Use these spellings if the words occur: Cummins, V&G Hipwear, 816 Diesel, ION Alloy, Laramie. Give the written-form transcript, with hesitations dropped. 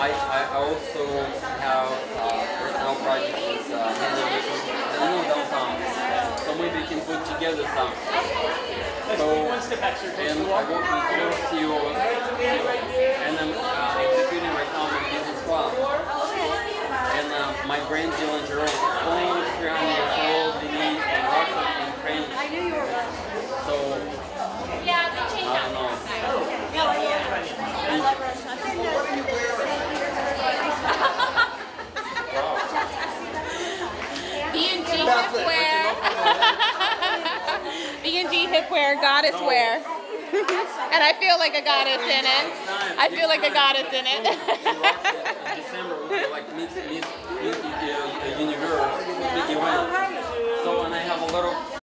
I also have personal projects handling downtown. So maybe we can put together some. So one step extra. And I work with CEOs, and I'm executing right now my business plan. And my brand deal in Jerome, only 300 years old, Denise, and Russian and French. I knew you were Russian. So yeah, they changed that. I love Russian. V&G Hipwear. V&G Hipwear, goddess wear. And I feel like a goddess in it. I feel like a goddess in it. December was like Miss Universe event. So, and I have a little